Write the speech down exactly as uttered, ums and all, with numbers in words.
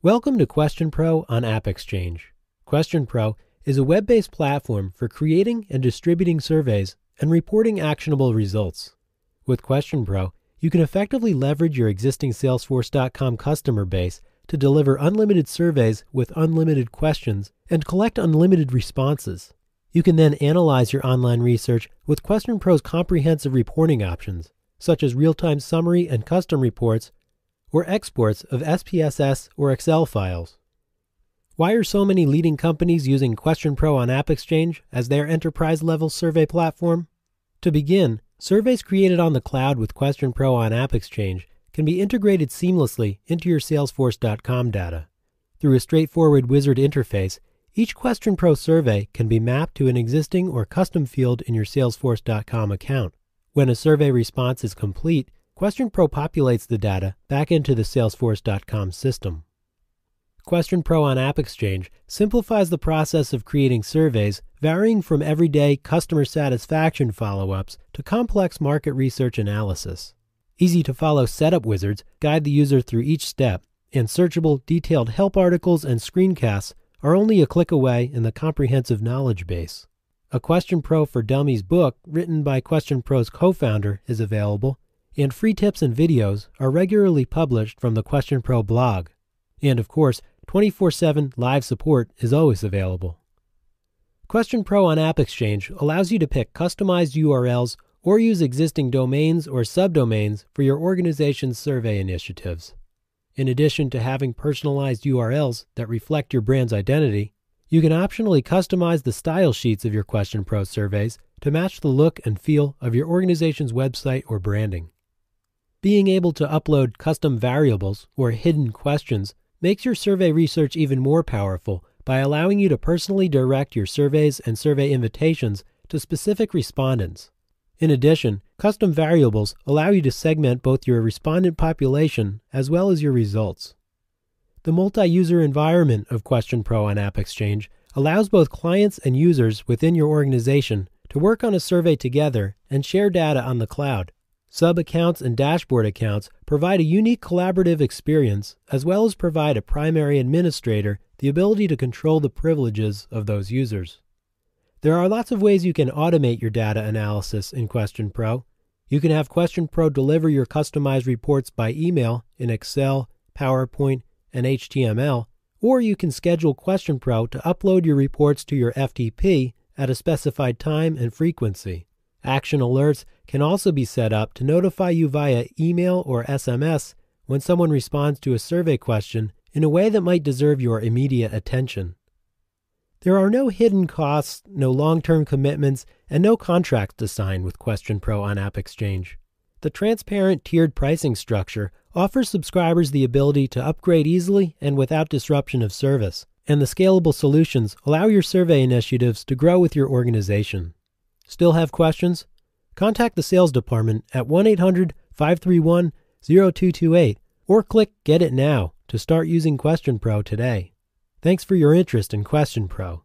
Welcome to QuestionPro on AppExchange. QuestionPro is a web-based platform for creating and distributing surveys and reporting actionable results. With QuestionPro, you can effectively leverage your existing Salesforce dot com customer base to deliver unlimited surveys with unlimited questions and collect unlimited responses. You can then analyze your online research with QuestionPro's comprehensive reporting options, such as real-time summary and custom reports, or exports of S P S S or Excel files. Why are so many leading companies using QuestionPro on AppExchange as their enterprise-level survey platform? To begin, surveys created on the cloud with QuestionPro on AppExchange can be integrated seamlessly into your Salesforce dot com data. Through a straightforward wizard interface, each QuestionPro survey can be mapped to an existing or custom field in your Salesforce dot com account. When a survey response is complete, QuestionPro populates the data back into the Salesforce dot com system. QuestionPro on AppExchange simplifies the process of creating surveys, varying from everyday customer satisfaction follow-ups to complex market research analysis. Easy-to-follow setup wizards guide the user through each step, and searchable, detailed help articles and screencasts are only a click away in the comprehensive knowledge base. A QuestionPro for Dummies book written by QuestionPro's co-founder is available, and free tips and videos are regularly published from the QuestionPro blog. And of course, twenty-four seven live support is always available. QuestionPro on AppExchange allows you to pick customized U R Ls or use existing domains or subdomains for your organization's survey initiatives. In addition to having personalized U R Ls that reflect your brand's identity, you can optionally customize the style sheets of your QuestionPro surveys to match the look and feel of your organization's website or branding. Being able to upload custom variables or hidden questions makes your survey research even more powerful by allowing you to personally direct your surveys and survey invitations to specific respondents. In addition, custom variables allow you to segment both your respondent population as well as your results. The multi-user environment of QuestionPro on AppExchange allows both clients and users within your organization to work on a survey together and share data on the cloud. Sub-accounts and dashboard accounts provide a unique collaborative experience as well as provide a primary administrator the ability to control the privileges of those users. There are lots of ways you can automate your data analysis in QuestionPro. You can have QuestionPro deliver your customized reports by email in Excel, PowerPoint, and H T M L, or you can schedule QuestionPro to upload your reports to your F T P at a specified time and frequency. Action alerts can also be set up to notify you via email or S M S when someone responds to a survey question in a way that might deserve your immediate attention. There are no hidden costs, no long-term commitments, and no contracts to sign with QuestionPro on AppExchange. The transparent tiered pricing structure offers subscribers the ability to upgrade easily and without disruption of service, and the scalable solutions allow your survey initiatives to grow with your organization. Still have questions? Contact the sales department at one eight hundred, five three one, zero two two eight or click Get It Now to start using QuestionPro today. Thanks for your interest in QuestionPro.